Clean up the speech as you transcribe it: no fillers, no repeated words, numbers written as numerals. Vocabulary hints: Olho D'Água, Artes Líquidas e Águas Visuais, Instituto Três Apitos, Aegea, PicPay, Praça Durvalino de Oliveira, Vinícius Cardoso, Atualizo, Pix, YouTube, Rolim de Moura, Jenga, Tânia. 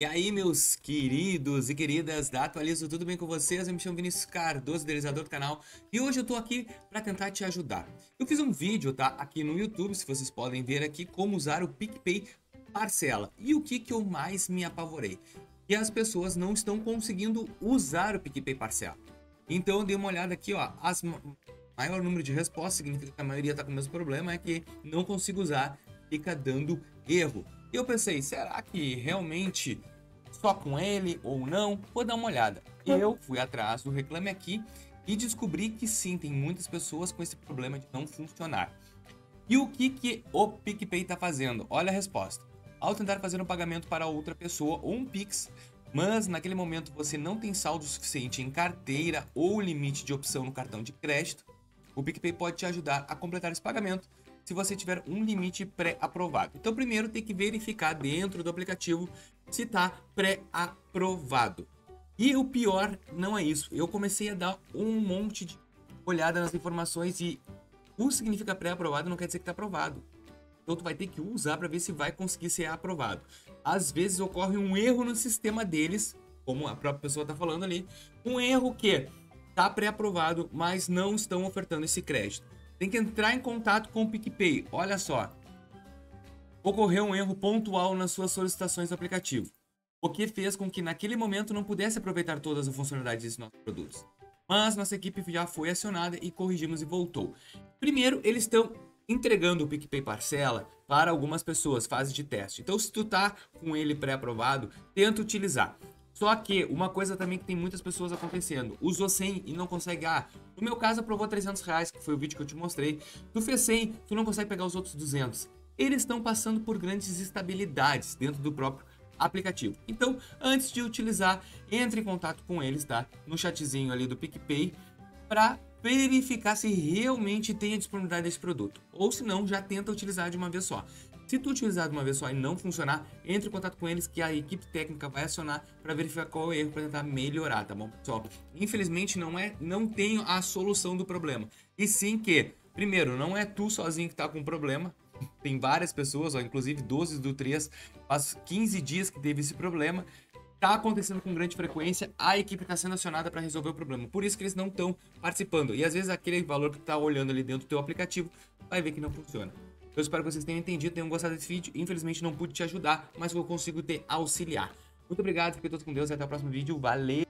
E aí, meus queridos e queridas da Atualizo, tudo bem com vocês? Eu me chamo Vinícius Cardoso, idealizador do canal, e hoje eu tô aqui para tentar te ajudar. Eu fiz um vídeo, tá, aqui no YouTube, se vocês podem ver aqui, como usar o PicPay parcela. E o que eu mais me apavorei? E as pessoas não estão conseguindo usar o PicPay parcela. Então eu dei uma olhada aqui, ó, maior número de respostas significa que a maioria tá com o mesmo problema, é que não consigo usar, fica dando erro. E eu pensei, será que realmente só com ele ou não? Vou dar uma olhada. Eu fui atrás do Reclame Aqui e descobri que sim, tem muitas pessoas com esse problema de não funcionar. E o que o PicPay está fazendo? Olha a resposta. Ao tentar fazer um pagamento para outra pessoa ou um Pix, mas naquele momento você não tem saldo suficiente em carteira ou limite de opção no cartão de crédito, o PicPay pode te ajudar a completar esse pagamento se você tiver um limite pré-aprovado. Então primeiro tem que verificar dentro do aplicativo se está pré-aprovado. E o pior não é isso. Eu comecei a dar um monte de olhada nas informações e o significa pré-aprovado não quer dizer que está aprovado. Então tu vai ter que usar para ver se vai conseguir ser aprovado. Às vezes ocorre um erro no sistema deles, como a própria pessoa está falando ali, um erro que está pré-aprovado, mas não estão ofertando esse crédito. Tem que entrar em contato com o PicPay. Olha só, ocorreu um erro pontual nas suas solicitações do aplicativo, o que fez com que naquele momento não pudesse aproveitar todas as funcionalidades desses nossos produtos. Mas nossa equipe já foi acionada e corrigimos e voltou. Primeiro, eles estão entregando o PicPay parcela para algumas pessoas, fase de teste. Então, se tu tá com ele pré-aprovado, tenta utilizar. Só que uma coisa também que tem muitas pessoas acontecendo, usou 100 e não consegue, no meu caso aprovou 300 reais, que foi o vídeo que eu te mostrei, tu fez 100, tu não consegue pegar os outros 200. Eles estão passando por grandes instabilidades dentro do próprio aplicativo. Então, antes de utilizar, entre em contato com eles, tá? No chatzinho ali do PicPay, para verificar se realmente tem a disponibilidade desse produto. Ou se não, já tenta utilizar de uma vez só. Se tu utilizar de uma vez só e não funcionar, entre em contato com eles que a equipe técnica vai acionar para verificar qual é o erro para tentar melhorar, tá bom, pessoal? Infelizmente não tenho a solução do problema. E sim que, primeiro, não é tu sozinho que tá com o problema. Tem várias pessoas, ó, inclusive 12 do 3, faz 15 dias que teve esse problema. Tá acontecendo com grande frequência, a equipe está sendo acionada para resolver o problema. Por isso que eles não estão participando. E às vezes aquele valor que tá olhando ali dentro do teu aplicativo vai ver que não funciona. Eu espero que vocês tenham entendido, tenham gostado desse vídeo. Infelizmente não pude te ajudar, mas eu consigo te auxiliar. Muito obrigado, fiquem todos com Deus e até o próximo vídeo. Valeu!